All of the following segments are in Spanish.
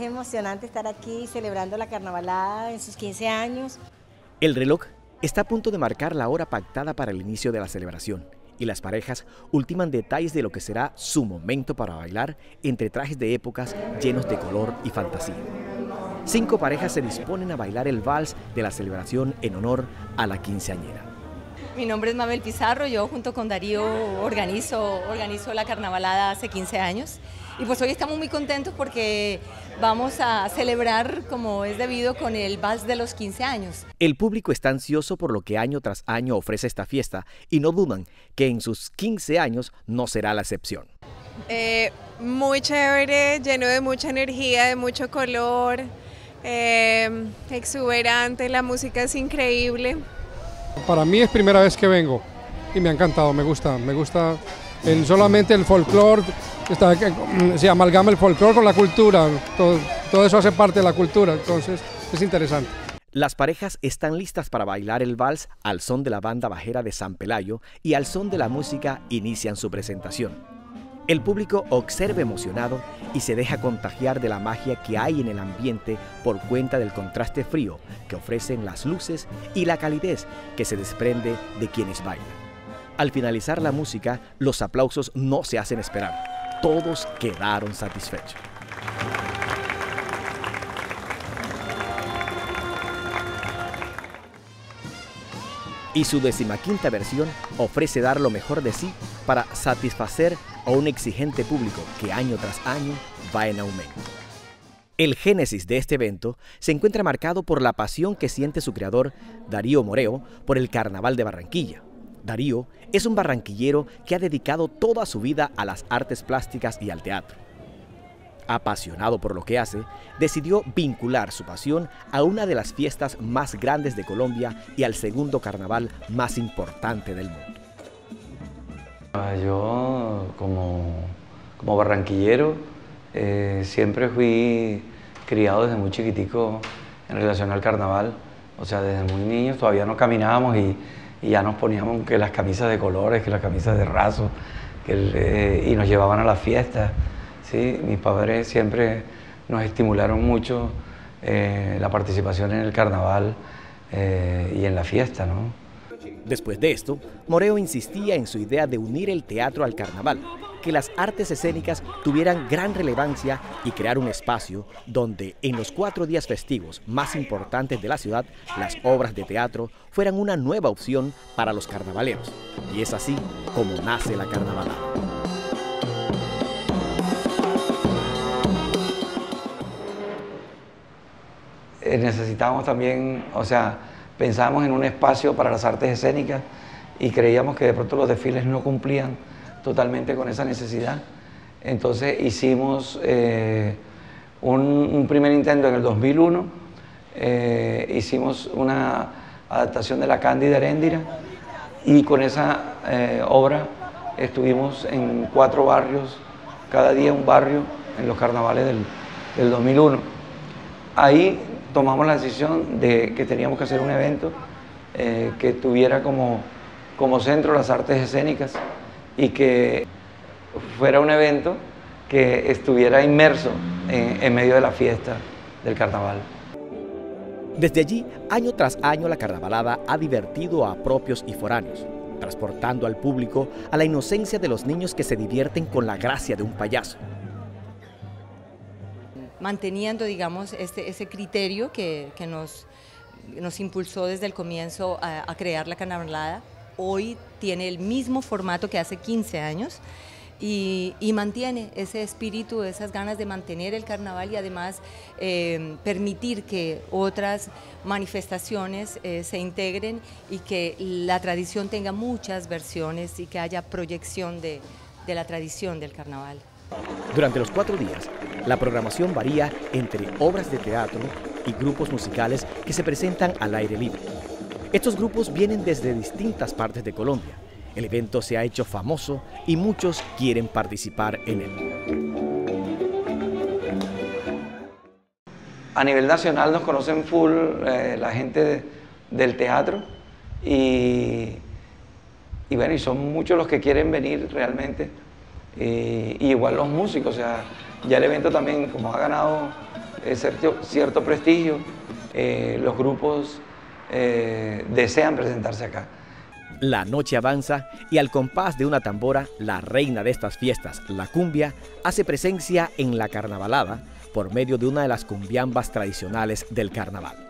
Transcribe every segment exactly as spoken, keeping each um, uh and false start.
Es emocionante estar aquí celebrando la Carnavalada en sus quince años. El reloj está a punto de marcar la hora pactada para el inicio de la celebración y las parejas ultiman detalles de lo que será su momento para bailar entre trajes de épocas llenos de color y fantasía. Cinco parejas se disponen a bailar el vals de la celebración en honor a la quinceañera. Mi nombre es Mabel Pizarro, yo junto con Darío organizo, organizo la Carnavalada hace quince años y pues hoy estamos muy contentos porque vamos a celebrar como es debido con el vals de los quince años. El público está ansioso por lo que año tras año ofrece esta fiesta y no dudan que en sus quince años no será la excepción. Eh, muy chévere, lleno de mucha energía, de mucho color, eh, exuberante, la música es increíble. Para mí es primera vez que vengo y me ha encantado, me gusta, me gusta el, solamente el folclore, se amalgama el folclore con la cultura, todo, todo eso hace parte de la cultura, entonces es interesante. Las parejas están listas para bailar el vals al son de la banda bajera de San Pelayo y al son de la música inician su presentación. El público observa emocionado y se deja contagiar de la magia que hay en el ambiente por cuenta del contraste frío que ofrecen las luces y la calidez que se desprende de quienes bailan. Al finalizar la música, los aplausos no se hacen esperar. Todos quedaron satisfechos. Y su decimoquinta versión ofrece dar lo mejor de sí para satisfacer a un exigente público que año tras año va en aumento. El génesis de este evento se encuentra marcado por la pasión que siente su creador, Darío Moreu, por el Carnaval de Barranquilla. Darío es un barranquillero que ha dedicado toda su vida a las artes plásticas y al teatro. Apasionado por lo que hace, decidió vincular su pasión a una de las fiestas más grandes de Colombia y al segundo carnaval más importante del mundo. Yo, como, como barranquillero, eh, siempre fui criado desde muy chiquitico en relación al carnaval. O sea, desde muy niño todavía no caminábamos y, y ya nos poníamos que las camisas de colores, que las camisas de raso, que el, eh, y nos llevaban a las fiestas, ¿sí? Mis padres siempre nos estimularon mucho eh, la participación en el carnaval eh, y en la fiesta, ¿no? Después de esto, Moreu insistía en su idea de unir el teatro al carnaval, que las artes escénicas tuvieran gran relevancia y crear un espacio donde en los cuatro días festivos más importantes de la ciudad, las obras de teatro fueran una nueva opción para los carnavaleros. Y es así como nace la Carnavalada. Eh, necesitamos también, o sea, pensábamos en un espacio para las artes escénicas y creíamos que de pronto los desfiles no cumplían totalmente con esa necesidad. Entonces hicimos eh, un, un primer intento en el dos mil uno, eh, hicimos una adaptación de la Cándida Eréndira y con esa eh, obra estuvimos en cuatro barrios, cada día un barrio en los carnavales del, del dos mil uno. Ahí tomamos la decisión de que teníamos que hacer un evento eh, que tuviera como, como centro las artes escénicas y que fuera un evento que estuviera inmerso en, en medio de la fiesta del carnaval. Desde allí, año tras año, la Carnavalada ha divertido a propios y foráneos, transportando al público a la inocencia de los niños que se divierten con la gracia de un payaso, manteniendo, digamos, este, ese criterio que, que nos, nos impulsó desde el comienzo a, a crear la Carnavalada. Hoy tiene el mismo formato que hace quince años y, y mantiene ese espíritu, esas ganas de mantener el carnaval y además eh, permitir que otras manifestaciones eh, se integren y que la tradición tenga muchas versiones y que haya proyección de, de la tradición del carnaval. Durante los cuatro días, la programación varía entre obras de teatro y grupos musicales que se presentan al aire libre. Estos grupos vienen desde distintas partes de Colombia. El evento se ha hecho famoso y muchos quieren participar en él. A nivel nacional nos conocen full eh, la gente de, del teatro y, y, bueno, y son muchos los que quieren venir realmente. Y, y igual los músicos, o sea, ya el evento también, como ha ganado eh, cierto, cierto prestigio, eh, los grupos eh, desean presentarse acá. La noche avanza y al compás de una tambora, la reina de estas fiestas, la cumbia, hace presencia en la carnavalada por medio de una de las cumbiambas tradicionales del carnaval.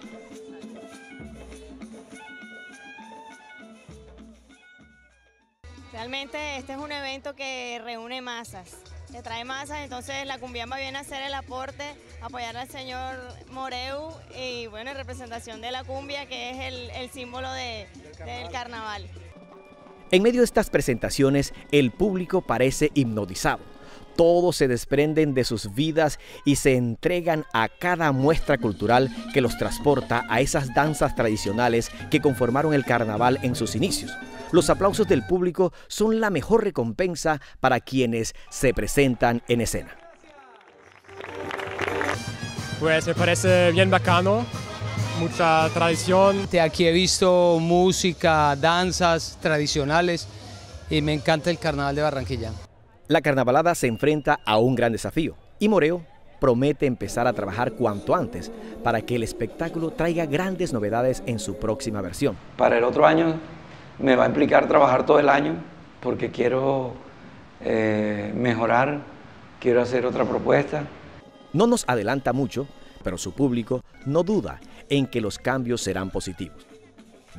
Realmente este es un evento que reúne masas, que trae masas, entonces la cumbiamba viene a hacer el aporte, apoyar al señor Moreu y bueno, en representación de la cumbia que es el, el símbolo de, del carnaval. En medio de estas presentaciones el público parece hipnotizado, todos se desprenden de sus vidas y se entregan a cada muestra cultural que los transporta a esas danzas tradicionales que conformaron el carnaval en sus inicios. Los aplausos del público son la mejor recompensa para quienes se presentan en escena. Pues me parece bien bacano, mucha tradición. Aquí he visto música, danzas tradicionales y me encanta el Carnaval de Barranquilla. La carnavalada se enfrenta a un gran desafío y Moreu promete empezar a trabajar cuanto antes para que el espectáculo traiga grandes novedades en su próxima versión. Para el otro año me va a implicar trabajar todo el año porque quiero eh, mejorar, quiero hacer otra propuesta. No nos adelanta mucho, pero su público no duda en que los cambios serán positivos.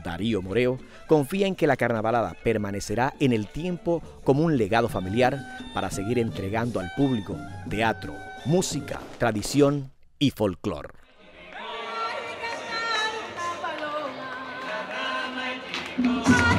Darío Moreu confía en que la carnavalada permanecerá en el tiempo como un legado familiar para seguir entregando al público teatro, música, tradición y folclore. Oh,